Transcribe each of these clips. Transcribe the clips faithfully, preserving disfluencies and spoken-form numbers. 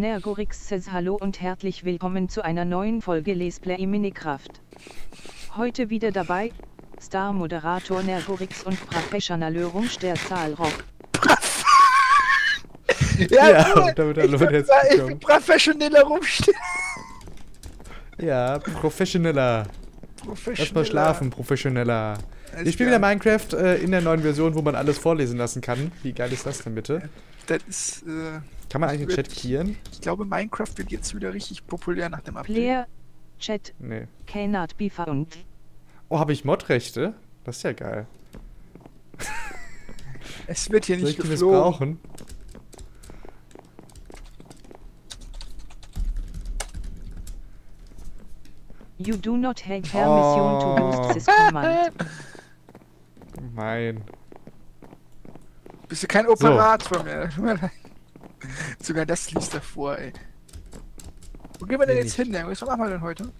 Nergorix says hallo und herzlich willkommen zu einer neuen Folge Let's Play Minecraft. Heute wieder dabei, Star-Moderator Nergorix und Professionalörungs der Zalrock. ja, ja cool. Und damit hallo, ich, da, ich bin professioneller rumstehen. Ja, professioneller. professioneller. Lass mal schlafen, professioneller. Ich spiele wieder Minecraft äh, in der neuen Version, wo man alles vorlesen lassen kann. Wie geil ist das denn bitte? Das ist, äh, kann man eigentlich den Chat kreieren? Ich glaube, Minecraft wird jetzt wieder richtig populär nach dem Update. Player, Chat, nee. Cannot be found. Oh, habe ich Modrechte? Das ist ja geil. Es wird hier nicht geflogen. Soll ich missbrauchen? You do not have permission to use this command. Nein. Bist du kein Operator so. Mehr? Sogar das liest davor, ey. Wo gehen wir denn nee, jetzt hin, Nergorix? Was machen wir denn heute?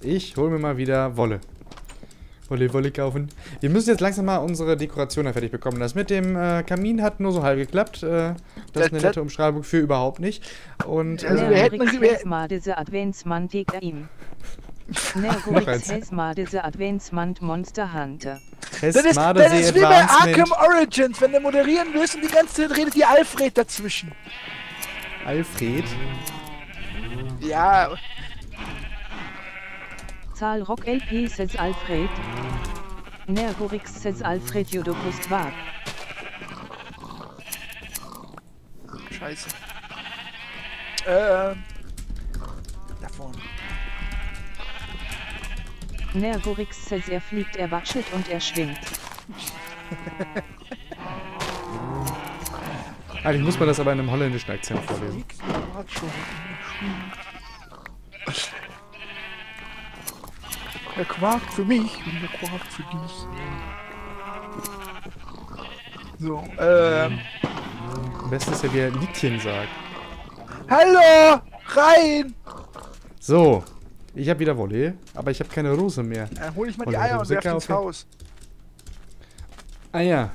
Ich hol mir mal wieder Wolle. Wolle, Wolle kaufen. Wir müssen jetzt langsam mal unsere Dekoration fertig bekommen. Das mit dem äh, Kamin hat nur so halb geklappt. Äh, das ist eine nette Umschreibung für überhaupt nicht. Und also äh, wir hätten Nergorix mal diese Adventsmantik ihm. Nergorix hält mal diese Adventsmant Monster Hunter. Das ist, das ist wie bei Arkham Origins, wenn der moderieren willst und die ganze Zeit redet die Alfred dazwischen. Alfred? Ja. Zalrock L P says Alfred. Nergorix says Alfred Jodokus war. Scheiße. Ähm. Da vorne. Nergorix says er fliegt, er watschelt und er schwingt. Eigentlich muss man das aber in einem holländischen Akzent vorlesen. Der Quark für mich und der Quark für dich. So, ähm. Am besten ist ja, wie er Liedchen sagt. Hallo! Rein! So. Ich habe wieder Wolle, aber ich habe keine Rose mehr. Dann hol ich mal die Eier und werf ins Haus. Eier.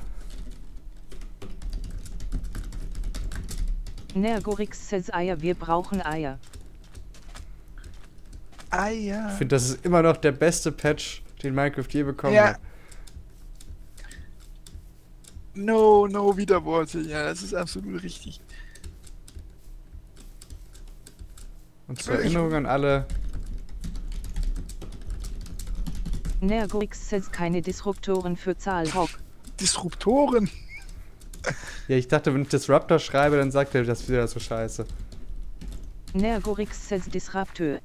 Nergorix says Eier, wir brauchen Eier. Eier. Ich finde, das ist immer noch der beste Patch, den Minecraft je bekommen ja. hat. No, no, wieder Worte. Ja, das ist absolut richtig. Und zur ich Erinnerung an alle... Nergorix setzt keine Disruptoren für Zalrock. Disruptoren? Ja, ich dachte, wenn ich Disruptor schreibe, dann sagt er das wieder so scheiße. Nergorix setzt Disruptor.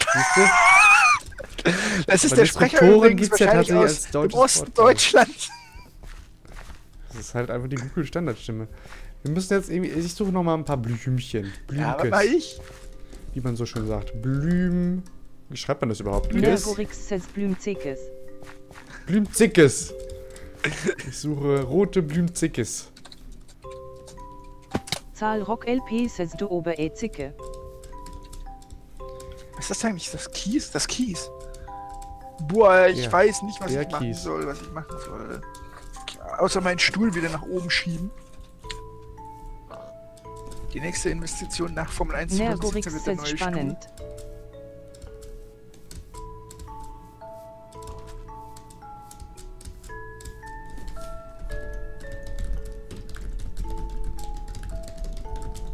Siehst du? Das ist aber der Sprecher übrigens wahrscheinlich aus dem Osten Deutschlands. Das ist halt einfach die Google-Standardstimme. Wir müssen jetzt irgendwie... Ich suche nochmal ein paar Blümchen. Blümkes. Ja, aber ich... Wie man so schön sagt. Blüm... Wie schreibt man das überhaupt? Nergorix says Blümzickes. Blümzickes! Ich suche rote Blümzickes. Zalrock L P says du Oberzicke. Was ist das eigentlich? Das Kies? Das Kies? Boah, ich ja. weiß nicht, was Der ich machen Kies. soll, was ich machen soll. Außer meinen Stuhl wieder nach oben schieben. Die nächste Investition nach Formel eins Nergorix wird der neue spannend. Stuhl.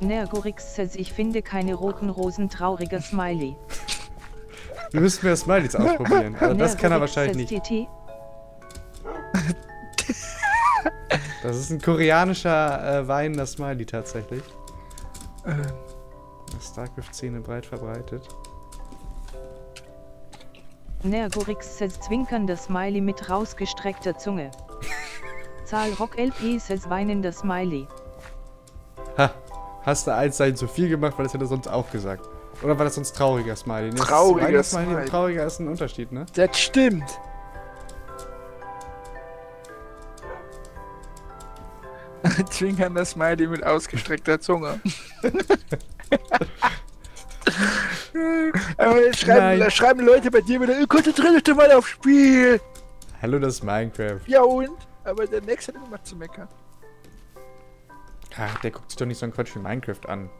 Nergorix says, ich finde keine roten Rosen, trauriger Smiley. Wir müssen mehr Smileys ausprobieren, aber das kann er wahrscheinlich nicht. Das ist ein koreanischer äh, weinender Smiley tatsächlich. Starcraft-Szene breit verbreitet. Nergorix says, zwinkernder Smiley mit rausgestreckter Zunge. Zalrock L P says, weinender Smiley. Ha! Hast du eins sein zu viel gemacht, weil das hätte er sonst auch gesagt. Oder war das sonst trauriger Smiley? Nee, trauriger Smiley. Smiley. Trauriger ist ein Unterschied, ne? Das stimmt. Zwinkernder Smiley mit ausgestreckter Zunge. Aber da schreiben, da schreiben Leute bei dir wieder, konzentrier dich doch mal aufs Spiel. Hallo, das ist Minecraft. Ja und? Aber der nächste hat immer zu meckern. Ach, der guckt sich doch nicht so einen Quatsch wie Minecraft an.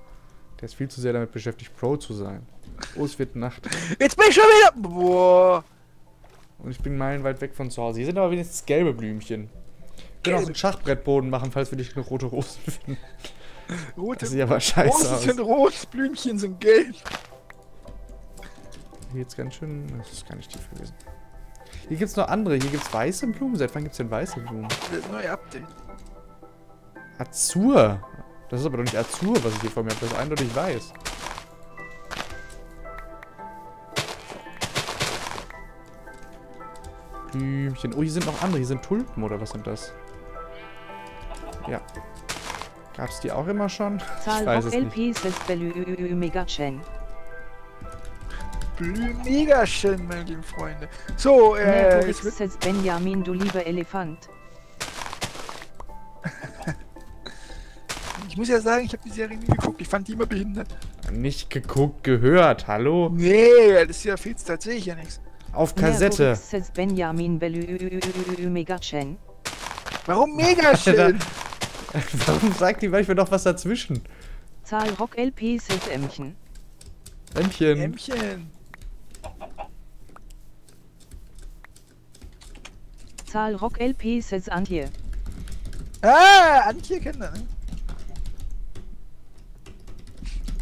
Der ist viel zu sehr damit beschäftigt, Pro zu sein. Oh, es wird Nacht. Jetzt bin ich schon wieder... Boah. Und ich bin meilenweit weg von zu Hause. Hier sind aber wenigstens gelbe Blümchen. Wir können auch so einen Schachbrettboden machen, falls wir nicht eine rote Rosen finden. Rote das sieht aber scheiße Rosen aus. Sind rot, Blümchen sind gelb. Hier geht's ganz schön... Das ist gar nicht tief gewesen. Hier gibt's noch andere. Hier gibt's weiße Blumen. Seit wann gibt's denn weiße Blumen? Das neue Update. Azur. Das ist aber doch nicht Azur, was ich hier vor mir habe. Das ist eindeutig weiß. Blümchen. Oh, hier sind noch andere. Hier sind Tulpen, oder was sind das? Ja. Gab's die auch immer schon? Ich weiß es nicht. Mega schön, meine lieben Freunde. So, äh... Nergorix, Benjamin, du lieber Elefant. Ich muss ja sagen, ich habe die Serie nie geguckt. Ich fand die immer behindert. Nicht geguckt, gehört, hallo? Nee, das ist ja viel, da sehe ich ja nichts. Auf Kassette. Benjamin, Megachen. Warum Megachen? Warum sagt die manchmal noch was dazwischen? Zalrock L P, Ämchen. Ämchen. Ämchen. Zalrock L P says Antje. Ah, Antje kennt er, ne?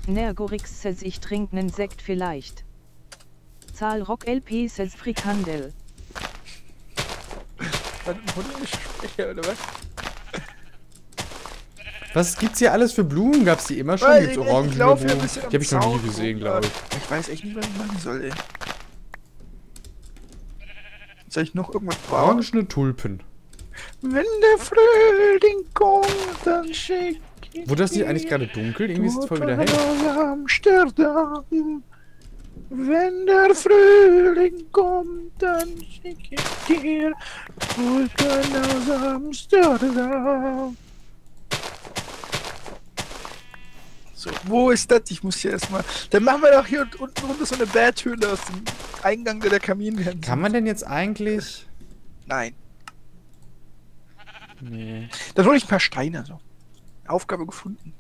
Nergorix says ich trinke nen Sekt vielleicht. Zalrock L P says Frikandel. Was ein Hundesprecher, oder was? Was gibt's hier alles für Blumen? Gab's die immer schon? Weiß gibt's Orangen, die habe ich noch nie gesehen, glaube ich. Ich weiß echt nicht, was ich machen soll, ey. Soll ich noch irgendwas brauchen? Orangene Tulpen. Wenn der Frühling kommt, dann schickt. Wurde das nicht eigentlich gerade dunkel? Irgendwie ist es voll wieder hell. Amsterdam. Wenn der Frühling kommt, dann schicke ich dir Tulpen aus Amsterdam. So, wo ist das? Ich muss hier erstmal... Dann machen wir doch hier unten runter so eine Betthöhle aus dem Eingang der Kaminwände. Kann man denn jetzt eigentlich... Nein. Nee. Da hol ich ein paar Steine, so. Aufgabe gefunden.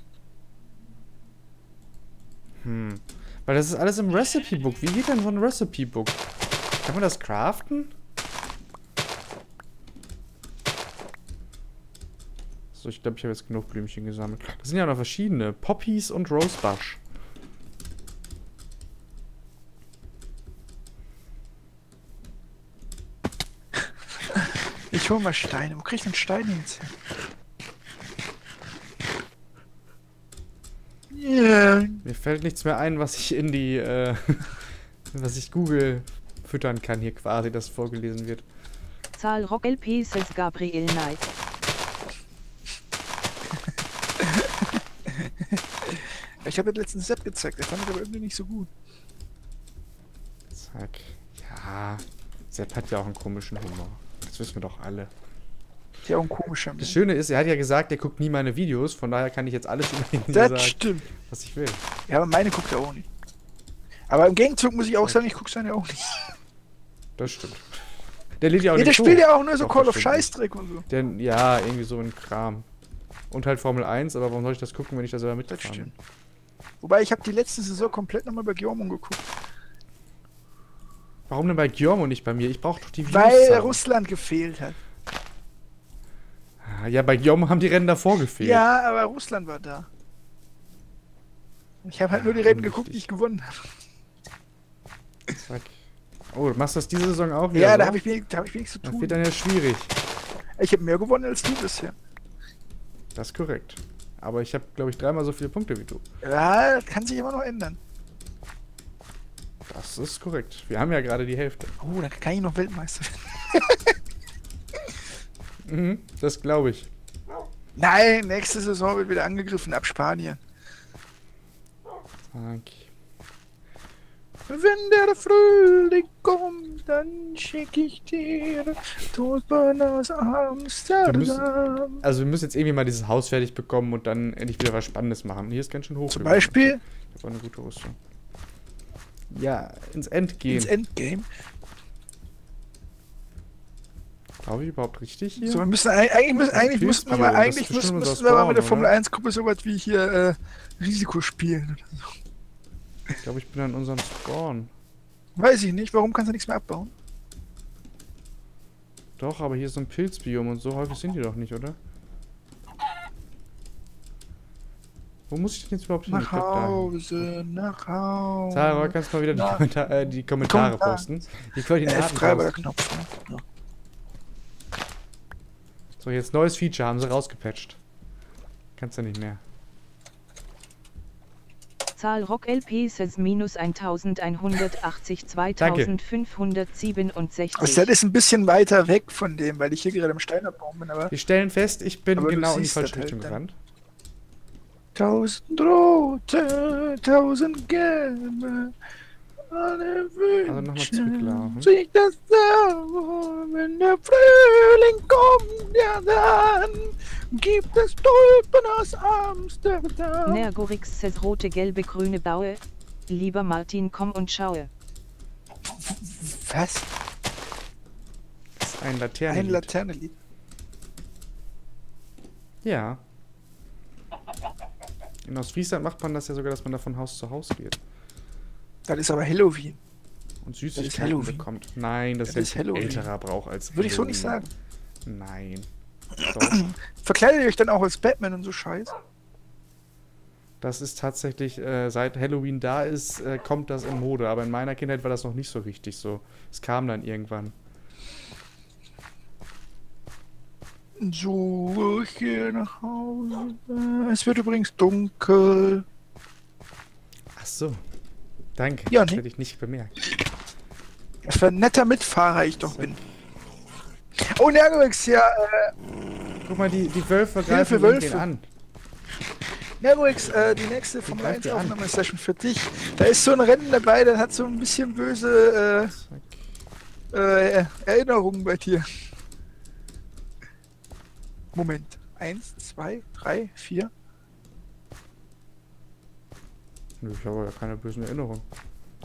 Hm. Weil das ist alles im Recipe-Book. Wie geht denn so ein Recipe-Book? Kann man das craften? So, ich glaube, ich habe jetzt genug Blümchen gesammelt. Das sind ja noch verschiedene. Poppies und Rosebush. Ich hole mal Steine. Wo krieg ich denn Steine jetzt her? Yeah. Mir fällt nichts mehr ein, was ich in die, äh, was ich Google füttern kann hier quasi, das vorgelesen wird. Zalrock L P says Gabriel Knight. Ich habe den letzten Set gezeigt, der fand ich aber irgendwie nicht so gut. Zack. Ja, Sepp hat ja auch einen komischen Humor. Das wissen wir doch alle. Ja, ein komischer Mann. Das Schöne ist, er hat ja gesagt, er guckt nie meine Videos, von daher kann ich jetzt alles über ihn das sagen, stimmt. Was ich will. Ja, aber meine guckt er auch nicht. Aber im Gegenzug muss ich auch sagen, ich gucke seine auch nicht. Das stimmt. Der lädt ja auch nee, nicht der spielt so. Ja auch nur so Doch, Call of Scheißdreck und so. Denn, ja, irgendwie so ein Kram. Und halt Formel eins, aber warum soll ich das gucken, wenn ich da selber mitgefahren das stimmt. Wobei, ich habe die letzte Saison komplett nochmal bei Giorno geguckt. Warum denn bei Giorno und nicht bei mir? Ich brauche doch die Videos. Weil haben. Russland gefehlt hat. Ja, bei Guillaume haben die Rennen davor gefehlt. Ja, aber Russland war da. Ich habe halt ja, nur die Rennen geguckt, die ich gewonnen habe. Zack. Oh, du machst das diese Saison auch wieder? Ja, so? da habe ich, hab ich nichts zu tun. Das wird dann ja schwierig. Ich habe mehr gewonnen als du bisher. Das ist korrekt. Aber ich habe, glaube ich, dreimal so viele Punkte wie du. Ja, das kann sich immer noch ändern. Das ist korrekt. Wir haben ja gerade die Hälfte. Oh, dann kann ich noch Weltmeister werden. Mhm, das glaube ich. Nein, nächste Saison wird wieder angegriffen ab Spanien. Okay. Wenn der Frühling kommt, dann schicke ich dir Tulpen aus Amsterdam. Wir müssen, also wir müssen jetzt irgendwie mal dieses Haus fertig bekommen und dann endlich wieder was Spannendes machen. Hier ist ganz schön hoch. Zum Beispiel? Das war eine gute Rüstung. Ja, ins Endgame. Ins Endgame? Darf ich überhaupt richtig hier? So, wir müssen eigentlich, eigentlich müssen wir mal, eigentlich müssen, müssen wir bauen, mal mit der Formel eins Gruppe so was wie hier äh, Risiko spielen oder so. Ich glaube, ich bin an unserem Spawn. Weiß ich nicht, warum kannst du nichts mehr abbauen? Doch, aber hier ist so ein Pilzbiom und so häufig sind die doch nicht, oder? Wo muss ich denn jetzt überhaupt hin? Nach Hause, nach Hause. Zalrock, kannst du mal wieder die, Kommentar äh, die Kommentare Kommentar. posten? Ich wollte den F drei-Knopf. Ja. So, jetzt neues Feature, haben sie rausgepatcht. Kannst du nicht mehr. Zalrock L P says minus elfhundertachtzig, zweitausendfünfhundertsiebenundsechzig. Also das ist ein bisschen weiter weg von dem, weil ich hier gerade im Steinerbaum bin, aber... Wir stellen fest, ich bin genau in die falsche Richtung halt gerannt. Tausend Rote, tausend Gelbe, alle Wünsche, sich das Sauer, wenn der Frühling kommt, ja dann gibt es Tulpen aus Amsterdam. Nergorix says rote, gelbe, grüne Baue, lieber Martin, komm und schaue. Was? Das ist ein Laternenlied. Ein Laternenlied. Ja. In Ostfriesland macht man das ja sogar, dass man da von Haus zu Haus geht. Das ist aber Halloween. Und Süßigkeiten bekommt. Nein, das, das ist, ist ein älterer Brauch als Halloween. Würde ich so nicht sagen. Nein. Verkleidet ihr euch dann auch als Batman und so Scheiß? Das ist tatsächlich, äh, seit Halloween da ist, äh, kommt das in Mode. Aber in meiner Kindheit war das noch nicht so wichtig so. Es kam dann irgendwann. So, ich gehe nach Hause. Es wird übrigens dunkel. Ach so. Danke. Ja, nee. Das hätte ich nicht bemerkt. Was für ein netter Mitfahrer ich doch so. bin. Oh, Nergorix, ja. Äh, Guck mal, die, die Wölfe greifen den an. Nergorix, äh, die nächste Formel eins Aufnahme-Session für dich. Da ist so ein Rennen dabei, der hat so ein bisschen böse äh, äh, Erinnerungen bei dir. Moment. Eins, zwei, drei, vier. Ich habe ja keine bösen Erinnerungen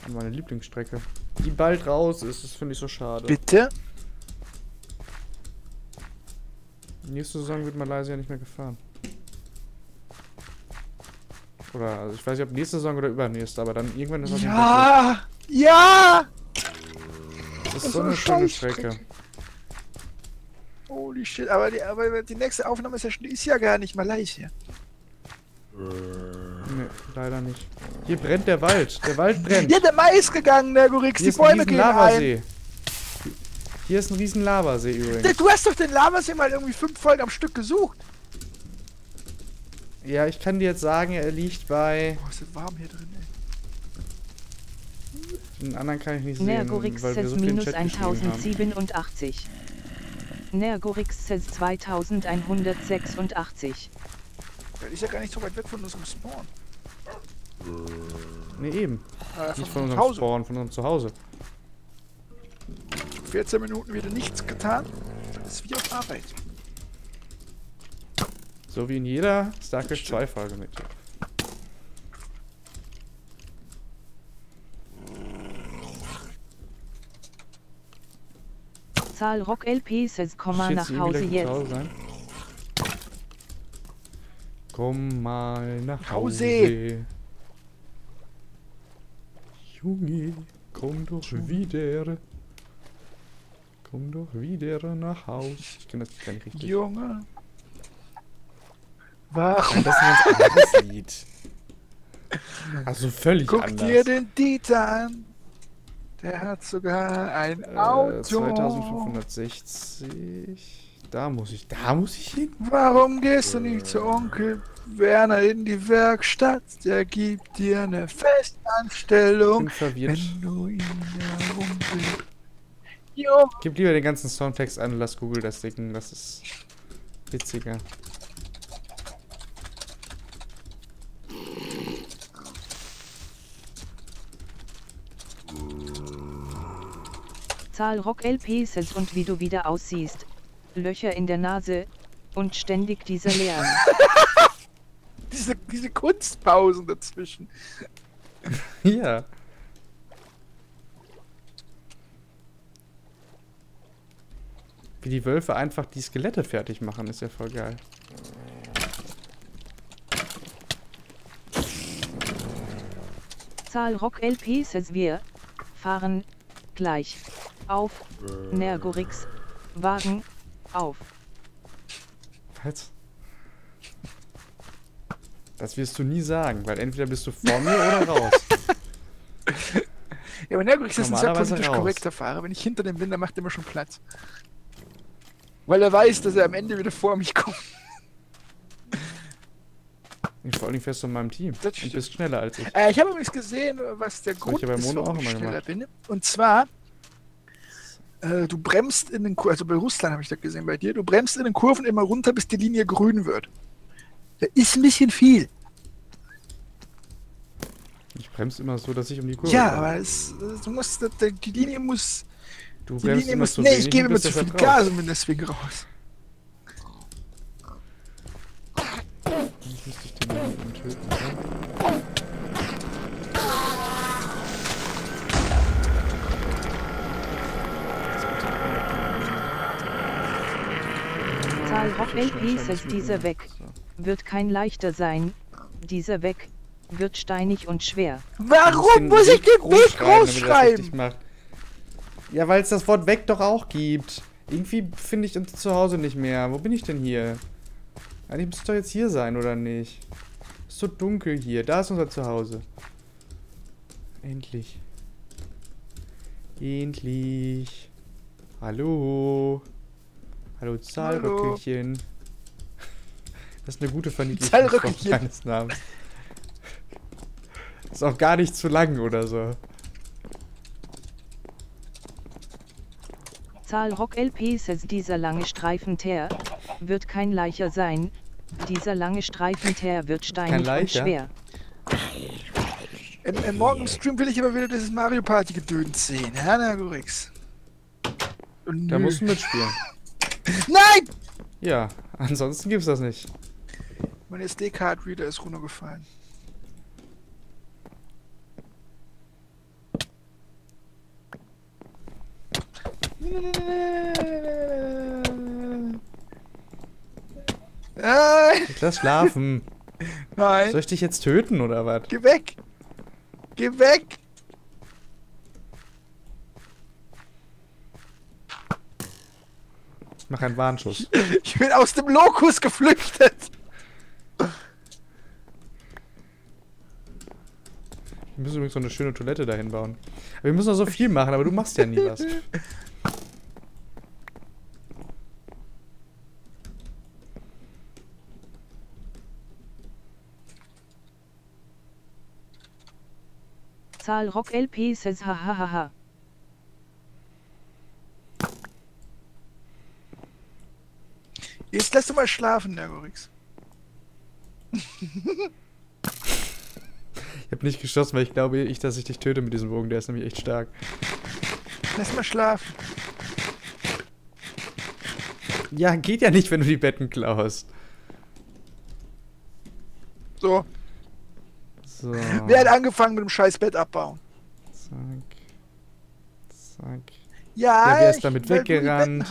an meine Lieblingsstrecke. Die bald raus ist, das finde ich so schade. Bitte? Nächste Saison wird Malaysia nicht mehr gefahren. Oder, also ich weiß nicht, ob nächste Saison oder übernächste, aber dann irgendwann ist das... Ja! Ja! Das ist das so eine schöne Strecke. Strecke. Holy shit, aber die, aber die nächste Aufnahme ist ja, ist ja gar nicht mal leicht hier. Nee, leider nicht. Hier brennt der Wald. Der Wald brennt. Ja, der Mais ist gegangen, Nergorix. Die Bäume gehen ein. Hier ist ein riesen Lavasee übrigens. Du hast doch den Lavasee mal irgendwie fünf Folgen am Stück gesucht. Ja, ich kann dir jetzt sagen, er liegt bei... Boah, ist das warm hier drin, ey. Den anderen kann ich nicht sehen, Nergorix weil wir so minus viel im Chat eintausendsiebenundachtzig. Nergorix says zweitausendeinhundertsechsundachtzig. Das ist ja gar nicht so weit weg von unserem Spawn. Ne, eben. Ah, nicht von unserem Spawn, von unserem Zuhause. vierzehn Minuten wieder nichts getan. Das ist wie auf Arbeit. So wie in jeder Stalker zwei-Folge mit. Zalrock L P says, komm mal nach Hause jetzt. Komm mal nach Hause. Junge, komm doch wieder. Komm doch wieder nach Hause. Ich kenne das gar nicht richtig. Junge. Warum? Das ist ein ganz anderes Lied. Also völlig Guck anders. Guck dir den Dieter an. Der hat sogar ein Auto. zweitausendfünfhundertsechzig. Da muss ich, da muss ich hin. Warum gehst du nicht zu Onkel Werner in die Werkstatt? Der gibt dir eine Festanstellung. Ich bin verwirrt. Wenn du ihn darum willst. Jo. Gib lieber den ganzen Soundtext an und lass Google das dicken. Das ist witziger. Zalrock L P says und wie du wieder aussiehst. Löcher in der Nase und ständig dieser Lärm. diese, diese Kunstpausen dazwischen. Ja. Wie die Wölfe einfach die Skelette fertig machen, ist ja voll geil. Zalrock L P says wir fahren gleich auf Nergorix Wagen auf. Was? Das wirst du nie sagen, weil entweder bist du vor mir oder raus. Ja, aber Nergorix ist ein sehr politisch korrekter Fahrer. Wenn ich hinter dem bin, dann macht er immer schon Platz. Weil er weiß, dass er am Ende wieder vor mich kommt. Ich vor allem fest in meinem Team. Du bist schneller als ich. Äh, ich habe übrigens gesehen, was der Grund ist, warum ich schneller bin. Und zwar, äh, du bremst in den Kurven, also bei Russland habe ich das gesehen bei dir, du bremst in den Kurven immer runter, bis die Linie grün wird. Das ist ein bisschen viel. Ich bremse immer so, dass ich um die Kurve. Ja, komme. Aber es, du musst, die Linie muss. Du die Linie muss. Nee, ich gebe immer zu viel Gas und bin deswegen raus. Ich muss dich den Mann töten. Zalrock L P setzt dieser Weg. Wird kein leichter sein. Dieser Weg wird steinig und schwer. Warum muss ich den Weg groß schreiben? Ja, weil es das Wort Weg doch auch gibt. Irgendwie finde ich uns zu Hause nicht mehr. Wo bin ich denn hier? Eigentlich müsste doch jetzt hier sein, oder nicht? Ist so dunkel hier. Da ist unser Zuhause. Endlich. Endlich. Hallo. Hallo, Zahlröckelchen. Das ist eine gute Verniedlichung deines Namens. Ist auch gar nicht zu lang oder so. Zalrock L P says dieser lange Streifen Teer wird kein Leicher sein. Dieser lange Streifen Teer wird steinig und schwer. Im, im morgen Stream will ich aber wieder dieses Mario Party gedöns sehen. Herr Nergorix. Da musst du mitspielen. Nein! Ja, ansonsten gibt's das nicht. Mein S D-Card-Reader ist runtergefallen. Ich lass schlafen. Nein. Soll ich dich jetzt töten oder was? Geh weg! Geh weg! Ich mach einen Warnschuss. Ich bin aus dem Lokus geflüchtet! Wir müssen übrigens so eine schöne Toilette dahin bauen. Aber wir müssen noch so viel machen, aber du machst ja nie was. Zalrock L P says hahaha. Jetzt lass du mal schlafen, Nergorix. Ich hab nicht geschossen, weil ich glaube, ich, dass ich dich töte mit diesem Bogen. Der ist nämlich echt stark. Lass mal schlafen. Ja, geht ja nicht, wenn du die Betten klaust. So. So. Wer hat angefangen mit dem scheiß Bett abbauen? Zack. Zack. Ja, wer ist damit weggerannt?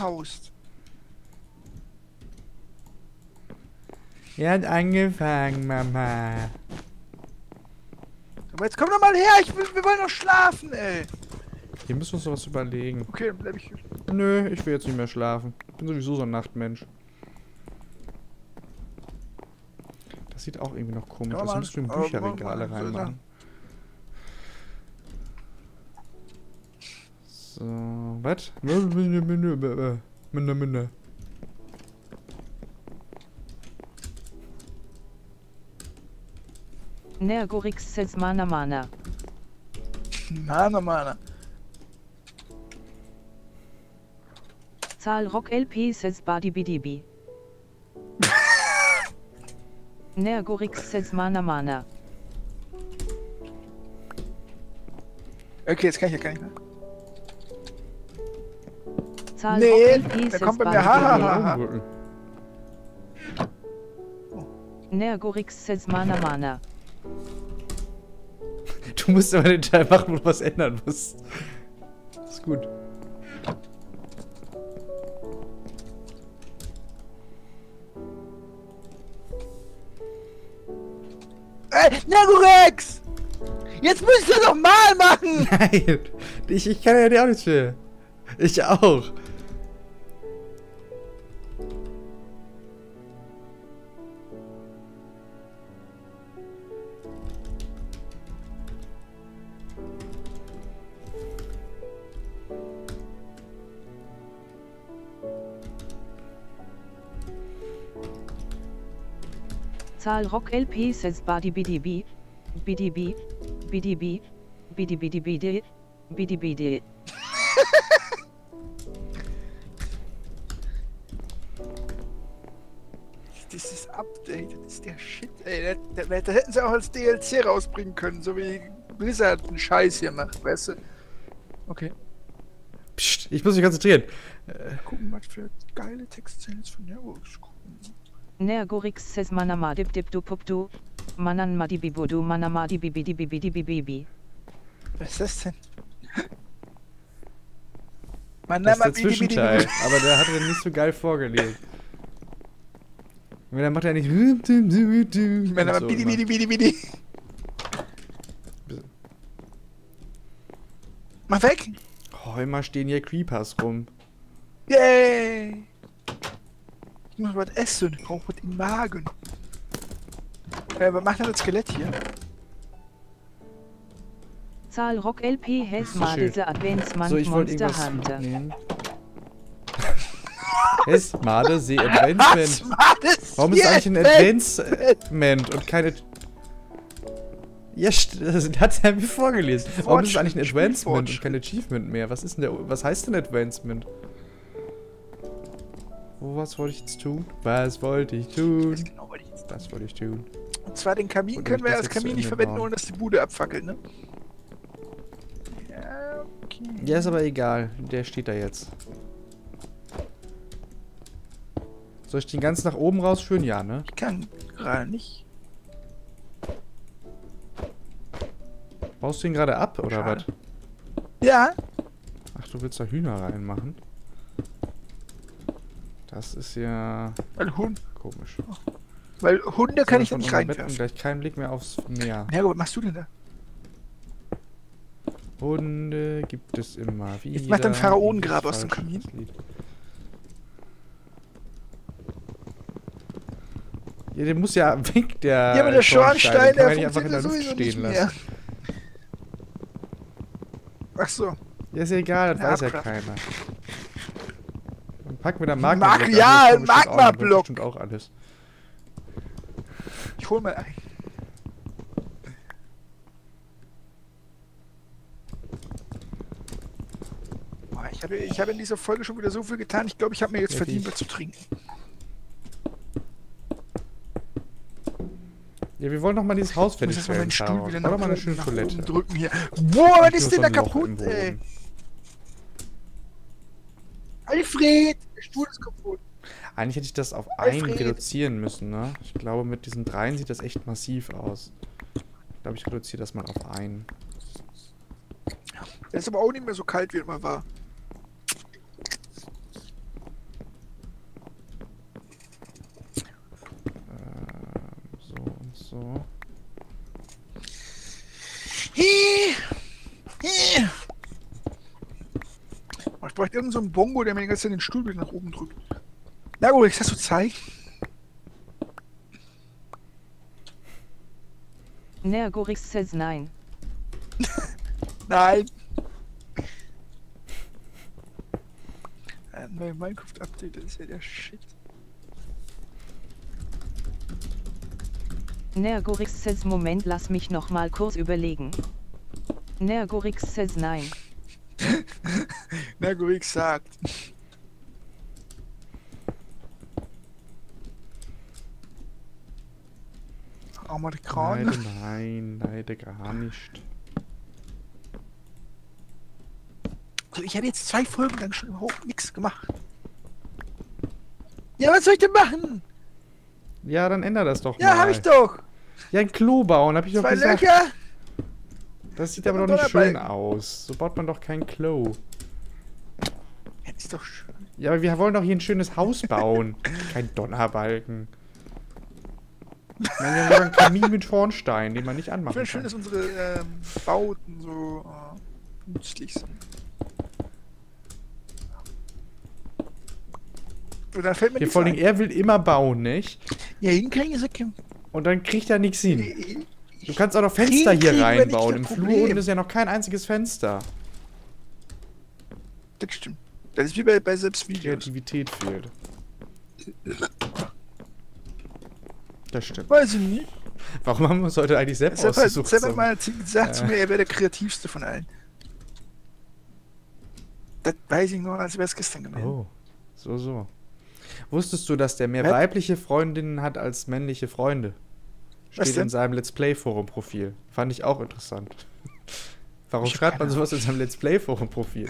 Er hat angefangen, Mama. Aber jetzt komm doch mal her, ich will, wir wollen noch schlafen, ey. Hier müssen wir uns noch was überlegen. Okay, dann bleib ich hier. Nö, ich will jetzt nicht mehr schlafen. Ich bin sowieso so ein Nachtmensch. Das sieht auch irgendwie noch komisch aus. Das müssen wir in Bücherregale reinmachen. So, was? Minder, minder. Nergorix says mana mana. Mana mana. Zalrock L P says badi bidibi. Nergorix says mana mana. Okay, jetzt kann ich ja gar nicht mehr. Zalrock nee, L P da kommt bei mir hahaha. Nergorix says mana mana. Du musst aber den Teil machen, wo du was ändern musst. Ist gut. Äh, Nergorix! Jetzt müsst ihr doch mal machen! Nein! Ich, ich kann ja die auch nicht für. Ich auch! Zalrock L P says body B D B, B D B, B D B, B D B D B D, B D B D. Dieses Update, das ist der Shit, ey. Da, da, da hätten sie auch als D L C rausbringen können, so wie Blizzard einen Scheiß hier macht, weißt du? Okay. Psst, ich muss mich konzentrieren. Äh, gucken, was für geile Textzeilen von Nergorix gucken. Nergorix says manamadi dipdu pupdu, manan madibibudu, manamadi bibidi bibidi bibibi. Was ist das denn? Das ist der Zwischenteil, aber der hat den nicht so geil vorgelegt. Wenn er macht er nicht. Wenn er bidi bidi bidi bidi. Mach weg! Oh, immer stehen hier Creepers rum. Yay! Ich muss was essen, ich brauche was im Magen. Äh, was macht denn das Skelett hier? Zalrock L P hält mal diese Adventsmann so, Monster Hunter. Ist Made See Advancement. Warum ist eigentlich ein Advancement und keine. Ja, das hat er mir vorgelesen. Warum ist eigentlich ein Advancement und kein Achievement mehr? Was ist denn der. Was heißt denn Advancement? Oh, was wollte ich jetzt tun? Was wollte ich tun? Das genau wollte ich jetzt tun. Was wollte ich tun? Und zwar den Kamin und können wir als Kamin nicht verwenden, ohne dass die Bude abfackelt, ne? Ja, okay. Ja, ist aber egal. Der steht da jetzt. Soll ich den ganz nach oben rausführen? Ja, ne? Ich kann gerade nicht. Baust du ihn gerade ab, oder was? Ja. Ach, du willst da Hühner reinmachen? Das ist ja. Weil Hund. Komisch. Weil Hunde kann ich da nicht reinwerfen. Gleich keinen Blick mehr aufs Meer. Ja, was machst du denn da? Hunde gibt es immer wieder. Jetzt macht ein Pharaonengrab aus dem Kamin. Ja, der muss ja weg, der. Ja, aber der Schornstein, der funktioniert einfach in der Luft stehen lassen. Ach so. Ja, ist ja egal, das weiß ja keiner. Pack mit der Magma. Mag ja, ein Magma-Block. Und auch alles. Ich hol mal ein. Boah, ich habe ich hab in dieser Folge schon wieder so viel getan. Ich glaube, ich habe mir jetzt ja, verdient, was zu trinken. Ja, wir wollen noch mal dieses Haus fertig stellen. Ich muss jetzt mal meinen Stuhl wieder nach, mal eine schöne nach Toilette. Oben drücken hier. Boah, was ist denn da kaputt, ey? Alfred! Der Stuhl ist kaputt. Eigentlich hätte ich das auf einen Alfred. reduzieren müssen, ne? Ich glaube, mit diesen dreien sieht das echt massiv aus. Ich glaube, ich reduziere das mal auf einen. Es ist aber auch nicht mehr so kalt, wie es mal war. Ähm, so und so. Hi. Hi. Ich brauche irgendeinen so einen Bongo, der mir den ganzen den Stuhl nach oben drückt. Nergorix, hast du Zeit? Nergorix says nein. Nein! Ein neues Minecraft-Update, das ist ja der Shit. Nergorix says Moment, lass mich nochmal kurz überlegen. Nergorix says nein. Nergorix sagt. Armer Kran. Nein, nein, leider gar nicht. So, ich hatte jetzt zwei Folgen lang schon überhaupt nichts gemacht. Ja, was soll ich denn machen? Ja, dann ändere das doch ja, mal. Ja, hab ich doch. Ja, ein Klo bauen, hab ich doch gesagt. Lecker. Das sieht aber doch nicht schön aus. So baut man doch kein Klo. Ja, ist doch schön. Ja, aber wir wollen doch hier ein schönes Haus bauen. Kein Donnerbalken. Wir haben ja sogar einen Kamin mit Schornstein, den man nicht anmachen kann. Ich finde schön, dass unsere ähm, Bauten so äh, nützlich sind. Und dann fällt mir ja, vor allem, er will immer bauen, nicht? Ja, hinkriegen ist okay. Und dann kriegt er nichts hin. Du kannst auch noch Fenster hier reinbauen. Im Flur unten ist ja noch kein einziges Fenster. Das stimmt. Das ist wie bei, bei Selbstvideos. Kreativität fehlt. Das stimmt. Weiß ich nicht. Warum haben wir uns heute eigentlich selbst ausgesucht? Sepp sagt zu mir, er wäre der kreativste von allen. Das weiß ich nur, als wäre es gestern gemeint. Oh, so, so. Wusstest du, dass der mehr was? Weibliche Freundinnen hat als männliche Freunde? Steht in seinem Let's Play Forum Profil. Fand ich auch interessant. Warum ich schreibt man sowas in seinem Let's Play Forum Profil?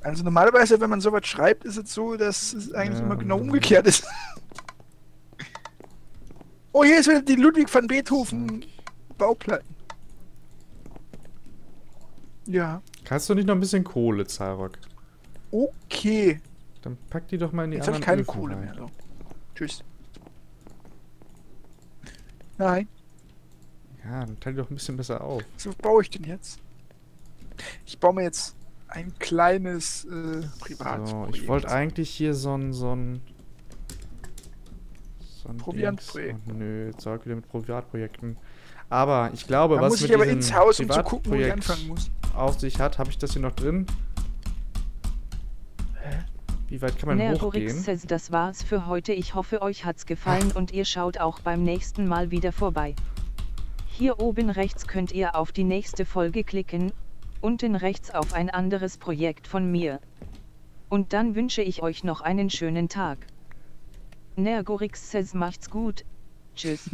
Also normalerweise, wenn man sowas schreibt, ist es so, dass es eigentlich ja. immer genau umgekehrt ist. Oh, hier ist wieder die Ludwig van Beethoven Bauplatten. Ja. Kannst du nicht noch ein bisschen Kohle, Zalrock? Okay. Dann pack die doch mal in die Jetzt anderen Öfen Jetzt habe ich keine Öfen Kohle rein. mehr. So. Tschüss. Nein. Ja, dann teile doch ein bisschen besser auf. So, was baue ich denn jetzt? Ich baue mir jetzt ein kleines äh, Privat. So, ich wollte eigentlich hier so ein... So ein so Proviantprojekt. Oh, nö, Zeug wieder mit Privatprojekten. Aber ich glaube, da was muss mit ich aber ins Haus, um zu gucken, wo ich anfangen muss. Auf sich hat, habe ich das hier noch drin? Hä? Wie weit kann man Nergorix hochgehen? Das war's für heute. Ich hoffe, euch hat's gefallen und ihr schaut auch beim nächsten Mal wieder vorbei. Hier oben rechts könnt ihr auf die nächste Folge klicken, unten rechts auf ein anderes Projekt von mir. Und dann wünsche ich euch noch einen schönen Tag. Nergorix says, macht's gut. Tschüss.